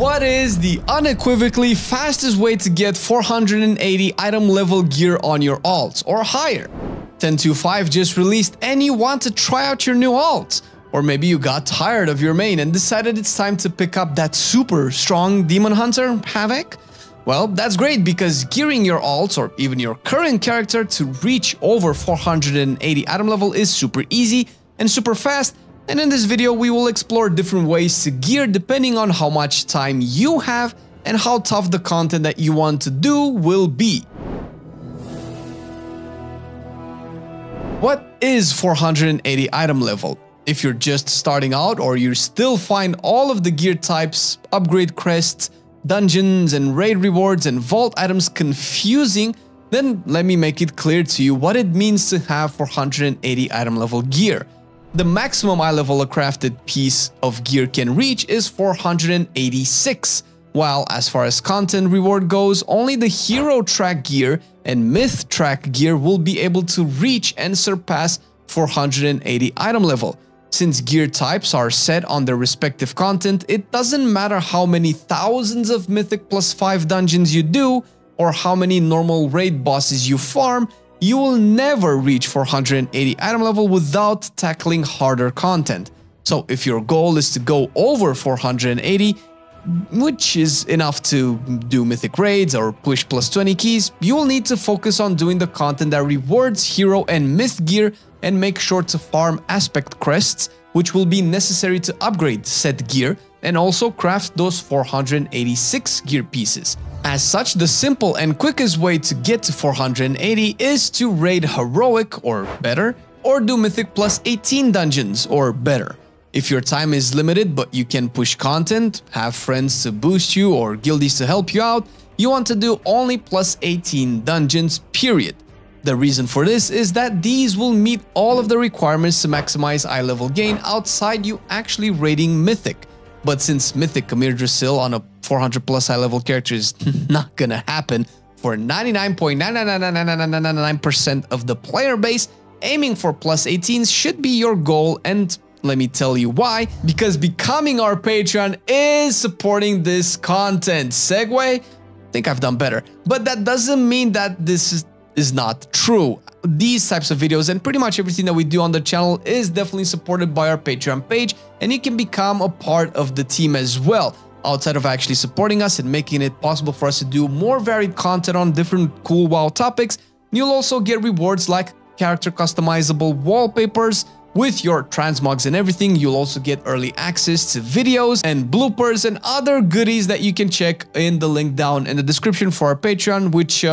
What is the unequivocally fastest way to get 480 item level gear on your alts or higher? 1025 just released and you want to try out your new alt. Or maybe you got tired of your main and decided it's time to pick up that super strong demon hunter, Havoc? Well, that's great because gearing your alts or even your current character to reach over 480 item level is super easy and super fast. And in this video, we will explore different ways to gear depending on how much time you have and how tough the content that you want to do will be. What is 480 item level? If you're just starting out or you still find all of the gear types, upgrade crests, dungeons and raid rewards and vault items confusing, then let me make it clear to you what it means to have 480 item level gear. The maximum eye level a crafted piece of gear can reach is 486, while as far as content reward goes, only the hero track gear and myth track gear will be able to reach and surpass 480 item level. Since gear types are set on their respective content, it doesn't matter how many thousands of mythic plus 5 dungeons you do or how many normal raid bosses you farm, you will never reach 480 item level without tackling harder content. So if your goal is to go over 480, which is enough to do mythic raids or push plus 20 keys, you will need to focus on doing the content that rewards hero and myth gear and make sure to farm aspect crests, which will be necessary to upgrade said gear and also craft those 486 gear pieces. As such, the simple and quickest way to get to 480 is to raid heroic or better, or do mythic plus 18 dungeons or better. If your time is limited but you can push content, have friends to boost you or guildies to help you out, you want to do only plus 18 dungeons, period. The reason for this is that these will meet all of the requirements to maximize eye level gain outside you actually raiding mythic. But since mythic Kamir Drasil on a 400 plus eye level character is not gonna happen for 99.99999% of the player base, aiming for plus 18s should be your goal, and let me tell you why. Because becoming our Patreon is supporting this content. Segue? I think I've done better. But that doesn't mean that this is not true. These types of videos and pretty much everything that we do on the channel is definitely supported by our Patreon page, and you can become a part of the team as well. Outside of actually supporting us and making it possible for us to do more varied content on different cool WoW topics, you'll also get rewards like character customizable wallpapers. With your transmogs and everything, you'll also get early access to videos and bloopers and other goodies that you can check in the link down in the description for our Patreon, which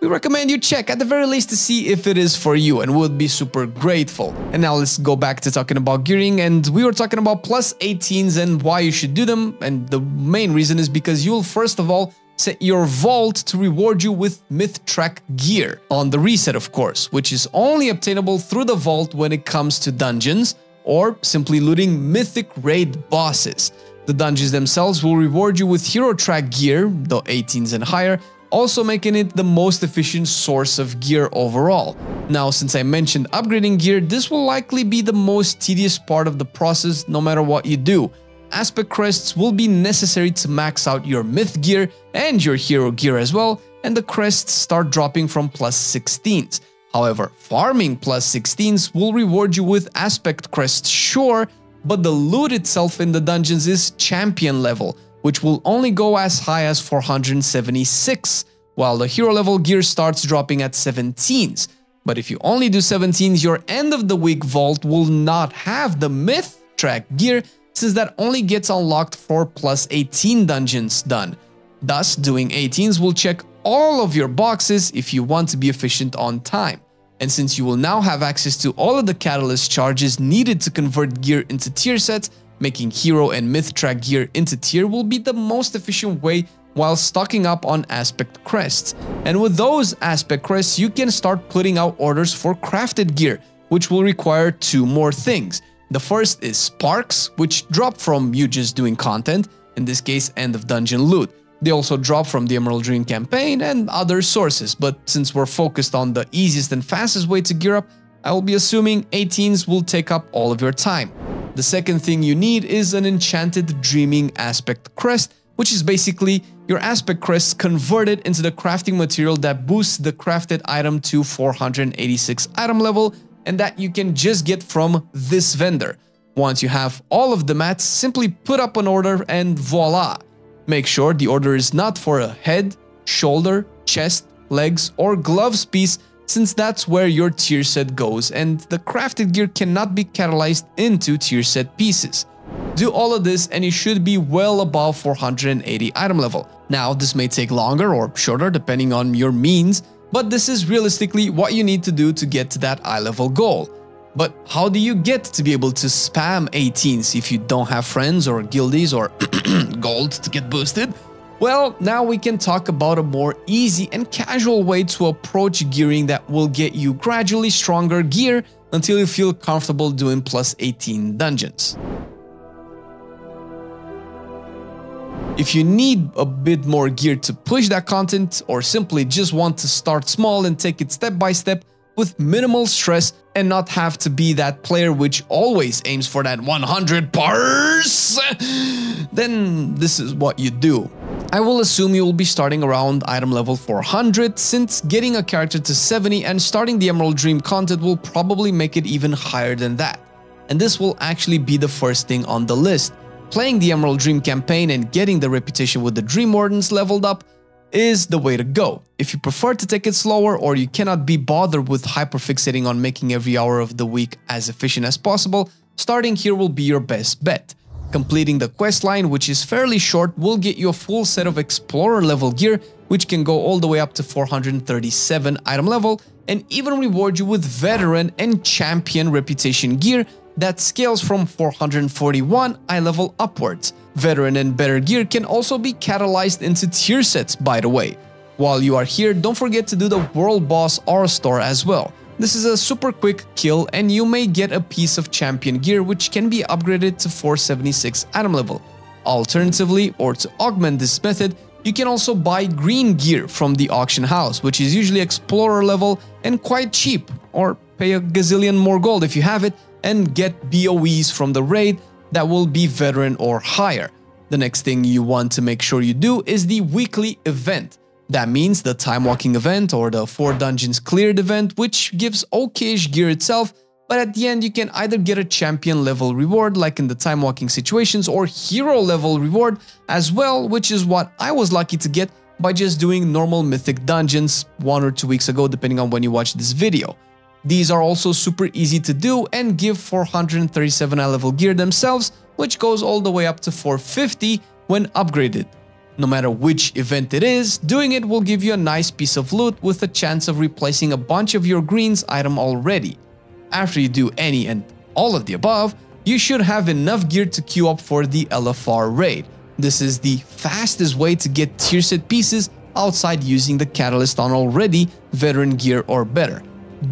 we recommend you check at the very least to see if it is for you, and we'll be super grateful. And now let's go back to talking about gearing, and we were talking about plus 18s and why you should do them, and the main reason is because you'll first of all set your vault to reward you with myth track gear on the reset, of course, which is only obtainable through the vault when it comes to dungeons or simply looting mythic raid bosses. The dungeons themselves will reward you with hero track gear, the 18s and higher, also making it the most efficient source of gear overall. Now, since I mentioned upgrading gear, this will likely be the most tedious part of the process no matter what you do. Aspect crests will be necessary to max out your myth gear and your hero gear as well, and the crests start dropping from plus 16s. However, farming plus 16s will reward you with aspect crests, sure, but the loot itself in the dungeons is champion level, which will only go as high as 476, while the hero level gear starts dropping at 17s. But if you only do 17s, your end of the week vault will not have the myth track gear, since that only gets unlocked for plus 18 dungeons done. Thus, doing 18s will check all of your boxes if you want to be efficient on time. And since you will now have access to all of the catalyst charges needed to convert gear into tier sets, making hero and myth track gear into tier will be the most efficient way while stocking up on aspect crests. And with those aspect crests, you can start putting out orders for crafted gear, which will require two more things. The first is sparks, which drop from you just doing content, in this case end of dungeon loot. They also drop from the Emerald Dream campaign and other sources, but since we're focused on the easiest and fastest way to gear up, I will be assuming 18s will take up all of your time. The second thing you need is an enchanted dreaming aspect crest, which is basically your aspect crests converted into the crafting material that boosts the crafted item to 486 item level, and that you can just get from this vendor. Once you have all of the mats, simply put up an order and voila! Make sure the order is not for a head, shoulder, chest, legs or gloves piece, since that's where your tier set goes and the crafted gear cannot be catalyzed into tier set pieces. Do all of this and you should be well above 480 item level. Now this may take longer or shorter depending on your means, but this is realistically what you need to do to get to that eye level goal. But how do you get to be able to spam 18s if you don't have friends or guildies or gold to get boosted? Well, now we can talk about a more easy and casual way to approach gearing that will get you gradually stronger gear until you feel comfortable doing plus 18 dungeons. If you need a bit more gear to push that content or simply just want to start small and take it step by step with minimal stress and not have to be that player which always aims for that 100%, then this is what you do. I will assume you will be starting around item level 400, since getting a character to 70 and starting the Emerald Dream content will probably make it even higher than that. And this will actually be the first thing on the list. Playing the Emerald Dream campaign and getting the reputation with the Dream Wardens leveled up is the way to go. If you prefer to take it slower or you cannot be bothered with hyperfixating on making every hour of the week as efficient as possible, starting here will be your best bet. Completing the quest line, which is fairly short, will get you a full set of explorer level gear, which can go all the way up to 437 item level and even reward you with veteran and champion reputation gear that scales from 441 eye level upwards. Veteran and better gear can also be catalyzed into tier sets, by the way. While you are here, don't forget to do the world boss R-Store as well. This is a super quick kill and you may get a piece of champion gear which can be upgraded to 476 item level. Alternatively, or to augment this method, you can also buy green gear from the auction house, which is usually explorer level and quite cheap, or pay a gazillion more gold if you have it, and get BOEs from the raid that will be veteran or higher. The next thing you want to make sure you do is the weekly event. That means the time walking event or the 4 dungeons cleared event, which gives okayish gear itself, but at the end you can either get a champion level reward like in the time walking situations or hero level reward as well, which is what I was lucky to get by just doing normal mythic dungeons 1 or 2 weeks ago depending on when you watch this video. These are also super easy to do and give 437 level gear themselves, which goes all the way up to 450 when upgraded. No matter which event it is, doing it will give you a nice piece of loot with a chance of replacing a bunch of your greens item already. After you do any and all of the above, you should have enough gear to queue up for the LFR raid. This is the fastest way to get tier set pieces outside using the catalyst on already veteran gear or better.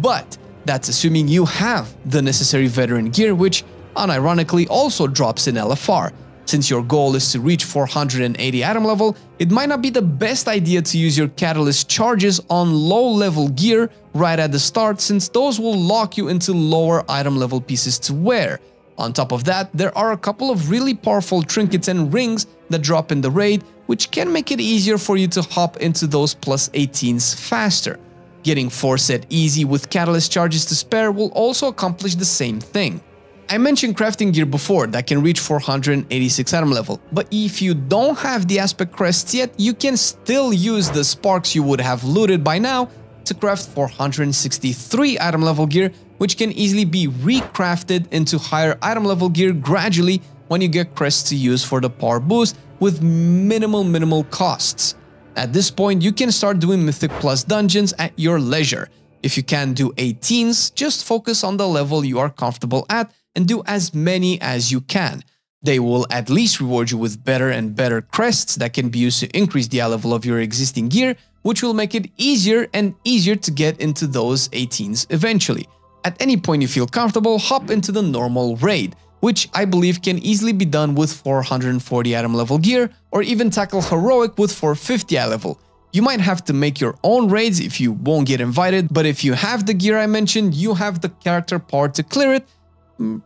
But that's assuming you have the necessary veteran gear, which unironically also drops in LFR. Since your goal is to reach 480 item level, it might not be the best idea to use your catalyst charges on low level gear right at the start, since those will lock you into lower item level pieces to wear. On top of that, there are a couple of really powerful trinkets and rings that drop in the raid, which can make it easier for you to hop into those plus 18s faster. Getting 4 set easy with catalyst charges to spare will also accomplish the same thing. I mentioned crafting gear before that can reach 486 item level, but if you don't have the aspect crests yet, you can still use the sparks you would have looted by now to craft 463 item level gear, which can easily be recrafted into higher item level gear gradually when you get crests to use for the power boost with minimal costs. At this point, you can start doing Mythic Plus dungeons at your leisure. If you can't do 18s, just focus on the level you are comfortable at and do as many as you can. They will at least reward you with better and better crests that can be used to increase the eye level of your existing gear, which will make it easier and easier to get into those 18s eventually. At any point you feel comfortable, hop into the normal raid, which I believe can easily be done with 440 item level gear, or even tackle heroic with 450 item level. You might have to make your own raids if you won't get invited, but if you have the gear I mentioned, you have the character power to clear it,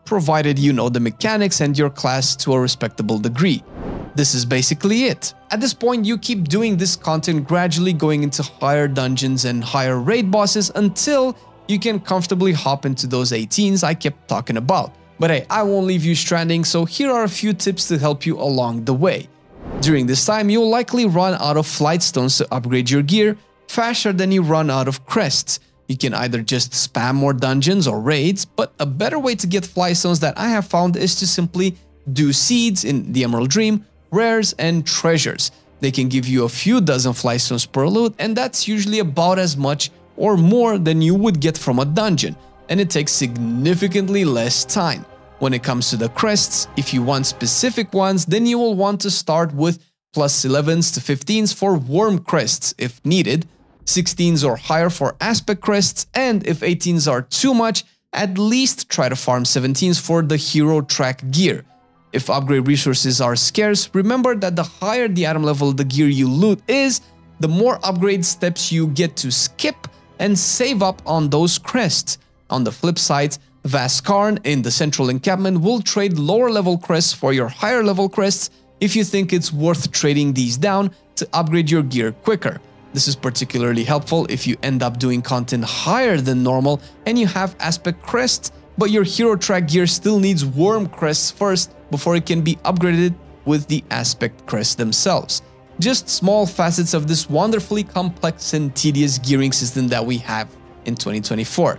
provided you know the mechanics and your class to a respectable degree. this is basically it. At this point, you keep doing this content, gradually going into higher dungeons and higher raid bosses until you can comfortably hop into those 18s I kept talking about. But hey, I won't leave you stranding, so here are a few tips to help you along the way. During this time, you'll likely run out of flight stones to upgrade your gear faster than you run out of crests. You can either just spam more dungeons or raids, but a better way to get flight stones that I have found is to simply do seeds in the Emerald Dream, rares and treasures. They can give you a few dozen flight stones per loot, and that's usually about as much or more than you would get from a dungeon, and it takes significantly less time. When it comes to the crests, if you want specific ones, then you will want to start with plus 11s to 15s for worm crests if needed, 16s or higher for aspect crests, and if 18s are too much, at least try to farm 17s for the hero track gear. If upgrade resources are scarce, remember that the higher the item level of the gear you loot is, the more upgrade steps you get to skip and save up on those crests. On the flip side, Vaskarn in the central encampment will trade lower level crests for your higher level crests if you think it's worth trading these down to upgrade your gear quicker. This is particularly helpful if you end up doing content higher than normal and you have aspect crests, but your hero track gear still needs worm crests first before it can be upgraded with the aspect crests themselves. Just small facets of this wonderfully complex and tedious gearing system that we have in 2024.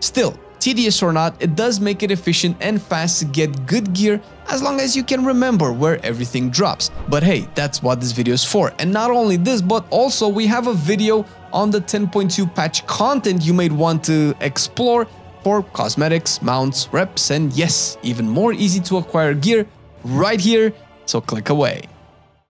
Still, tedious or not, it does make it efficient and fast to get good gear as long as you can remember where everything drops. But hey, that's what this video is for. And not only this, but also we have a video on the 10.2 patch content you might want to explore for cosmetics, mounts, reps, and yes, even more easy to acquire gear right here, so click away.